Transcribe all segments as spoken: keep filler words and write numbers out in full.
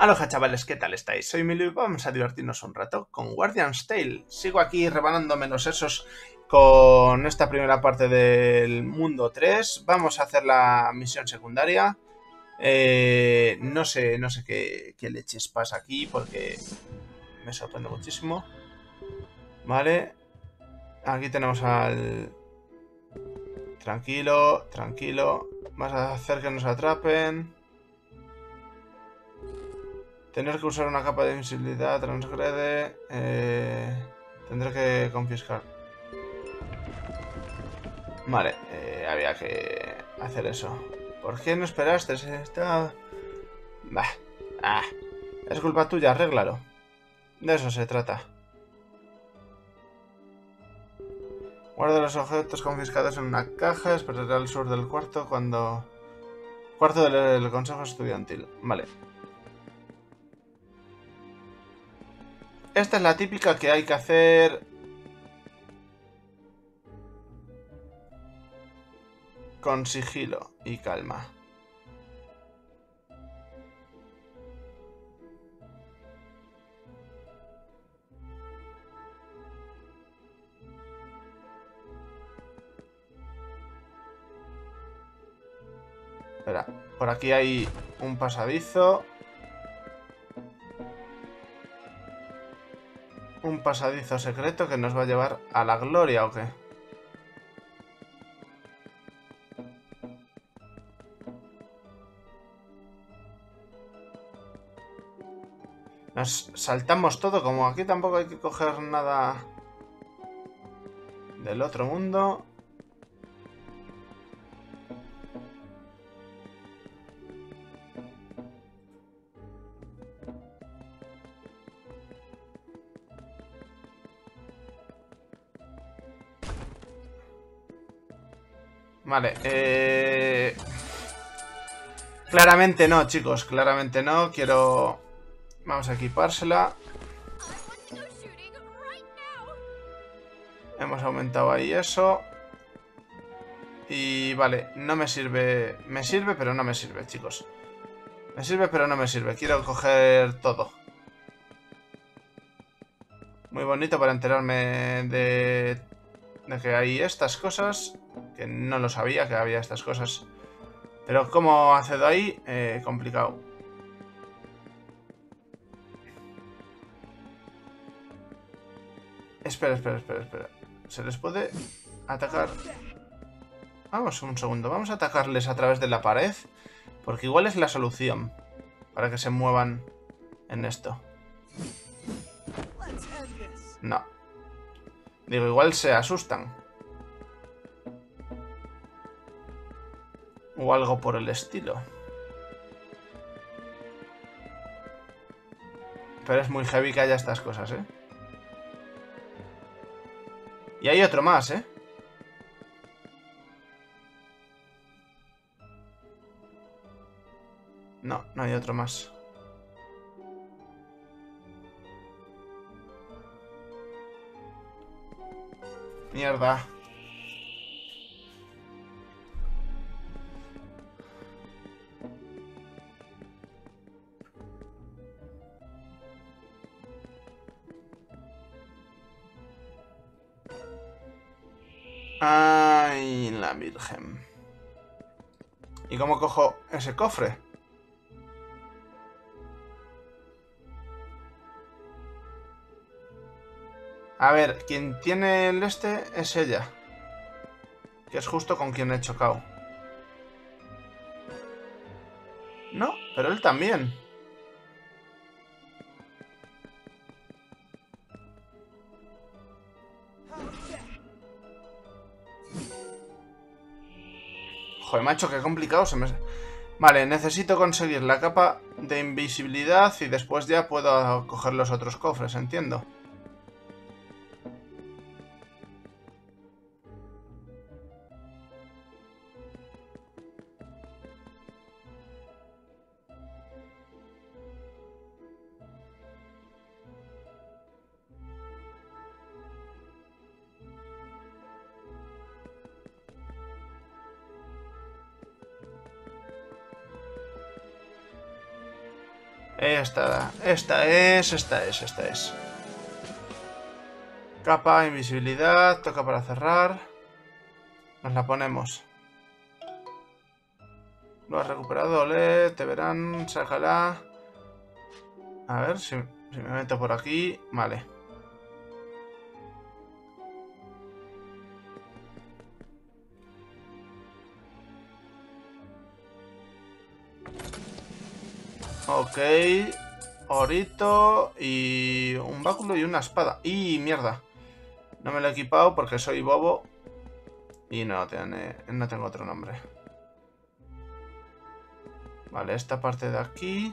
Aloha chavales, ¿qué tal estáis? Soy Milo y vamos a divertirnos un rato con Guardian's Tale. Sigo aquí rebanándome los sesos con esta primera parte del mundo tres. Vamos a hacer la misión secundaria. Eh, no sé, no sé qué, qué leches pasa aquí porque me sorprende muchísimo. Vale. Aquí tenemos al... Tranquilo, tranquilo. Vas a hacer que nos atrapen. Tener que usar una capa de invisibilidad transgrede. Eh, tendré que confiscar. Vale, eh, había que hacer eso. ¿Por qué no esperaste? Está... Bah, ah, es culpa tuya, arréglalo. De eso se trata. Guarda los objetos confiscados en una caja, esperaré al sur del cuarto cuando... Cuarto del consejo estudiantil. Vale. Esta es la típica que hay que hacer... con sigilo y calma. Espera, por aquí hay un pasadizo. Un pasadizo secreto que nos va a llevar a la gloria, ¿o qué? Nos saltamos todo, como aquí tampoco hay que coger nada del otro mundo. Vale, eh... claramente no, chicos, claramente no, quiero... Vamos a equipársela. Hemos aumentado ahí eso. Y vale, no me sirve... Me sirve, pero no me sirve, chicos. Me sirve, pero no me sirve, quiero coger todo. Muy bonito para enterarme de... de que hay estas cosas... Que no lo sabía, que había estas cosas. Pero cómo accedo ahí, eh, complicado. Espera, espera, espera, espera. ¿Se les puede atacar? Vamos, un segundo. Vamos a atacarles a través de la pared. Porque igual es la solución. Para que se muevan en esto. No. Digo, igual se asustan. O algo por el estilo. Pero es muy heavy que haya estas cosas, ¿eh? Y hay otro más, ¿eh? No, no hay otro más. Mierda. Ay, la Virgen. ¿Y cómo cojo ese cofre? A ver, quien tiene el este es ella. Que es justo con quien he chocado. No, pero él también. Joder, macho, qué complicado se me... Vale, necesito conseguir la capa de invisibilidad y después ya puedo coger los otros cofres, entiendo. Esta, esta es, esta es, esta es. Capa, invisibilidad, toca para cerrar. Nos la ponemos. Lo has recuperado, ole, te verán, sácala. A ver si, si me meto por aquí. Vale. Ok, orito y un báculo y una espada. ¡Y mierda! No me lo he equipado porque soy bobo y no, tiene, no tengo otro nombre. Vale, esta parte de aquí.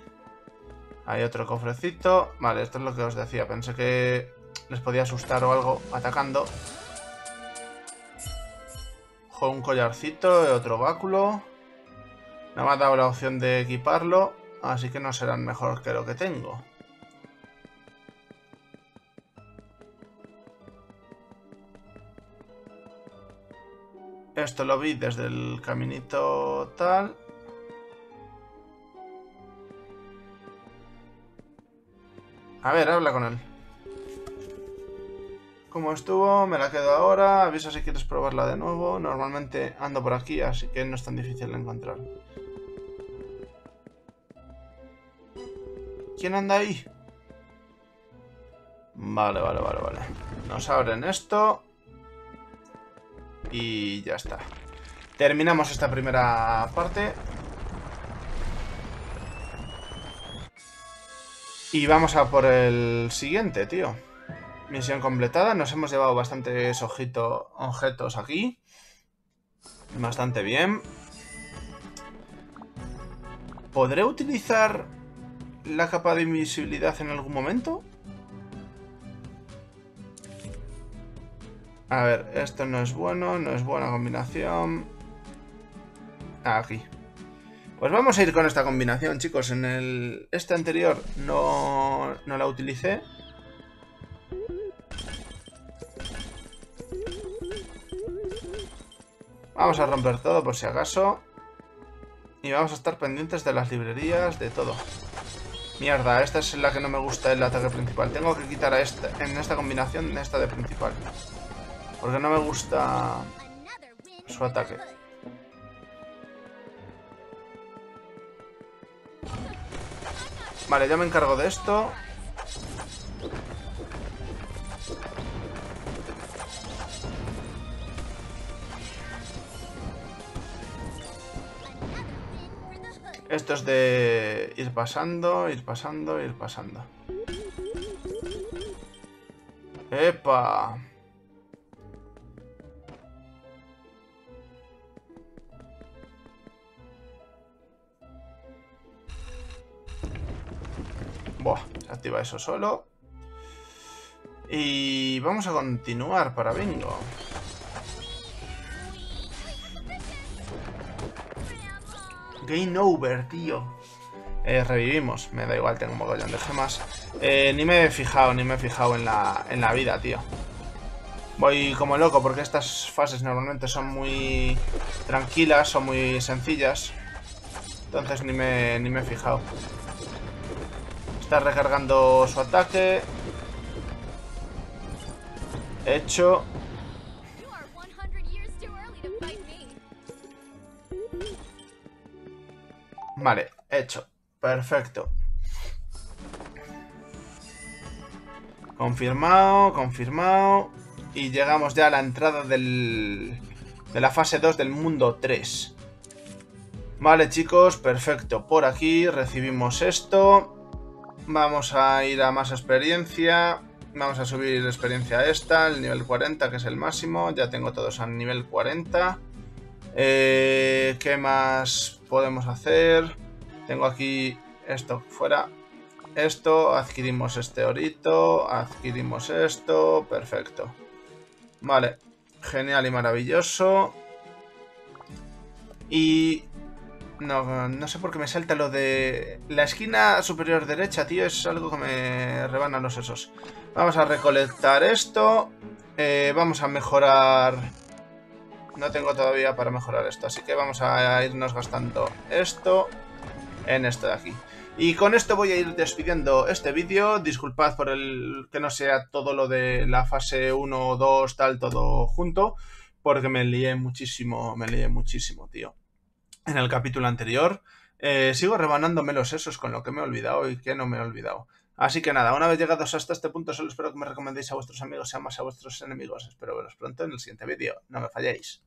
Hay otro cofrecito. Vale, esto es lo que os decía. Pensé que les podía asustar o algo atacando. Ojo, un collarcito y otro báculo. No me ha dado la opción de equiparlo. Así que no serán mejor que lo que tengo. Esto lo vi desde el caminito tal. A ver, habla con él. ¿Cómo estuvo? Me la quedo ahora. Avisa si quieres probarla de nuevo. Normalmente ando por aquí, así que no es tan difícil de encontrar. ¿Quién anda ahí? Vale, vale, vale, vale. Nos abren esto. Y ya está. Terminamos esta primera parte. Y vamos a por el siguiente, tío. Misión completada. Nos hemos llevado bastantes ojito, objetos aquí. Bastante bien. ¿Podré utilizar la capa de invisibilidad en algún momento? A ver, esto no es bueno, no es buena combinación. Aquí. Pues vamos a ir con esta combinación, chicos. En el este anterior no, no la utilicé. Vamos a romper todo por si acaso. Y vamos a estar pendientes de las librerías, de todo. Mierda, esta es la que no me gusta el ataque principal. Tengo que quitar a esta, en esta combinación esta de principal. Porque no me gusta su ataque. Vale, ya me encargo de esto. Esto es de ir pasando, ir pasando, ir pasando. ¡Epa! Buah, se activa eso solo. Y vamos a continuar para bingo. Game over, tío. Eh, revivimos. Me da igual, tengo un mogollón de gemas. Eh, ni me he fijado, ni me he fijado en la, en la vida, tío. Voy como loco porque estas fases normalmente son muy tranquilas, son muy sencillas. Entonces ni me, ni me he fijado. Está recargando su ataque. Hecho. Vale, hecho. Perfecto. Confirmado, confirmado. Y llegamos ya a la entrada del, de la fase dos del mundo tres. Vale, chicos, perfecto. Por aquí recibimos esto. Vamos a ir a más experiencia. Vamos a subir experiencia a esta, al nivel cuarenta, que es el máximo. Ya tengo todos al nivel cuarenta. Eh, ¿Qué más podemos hacer? Tengo aquí esto fuera. Esto, adquirimos este orito, adquirimos esto, perfecto. Vale, genial y maravilloso. Y no, no sé por qué me salta lo de la esquina superior derecha, tío. Es algo que me rebana los sesos. Vamos a recolectar esto. Eh, vamos a mejorar. No tengo todavía para mejorar esto, así que vamos a irnos gastando esto en esto de aquí. Y con esto voy a ir despidiendo este vídeo. Disculpad por el que no sea todo lo de la fase uno, dos, tal, todo junto, porque me lié muchísimo, me lié muchísimo, tío, en el capítulo anterior. Eh, sigo rebanándome los sesos con lo que me he olvidado y que no me he olvidado. Así que nada, una vez llegados hasta este punto, solo espero que me recomendéis a vuestros amigos y más a vuestros enemigos. Espero veros pronto en el siguiente vídeo. No me falléis.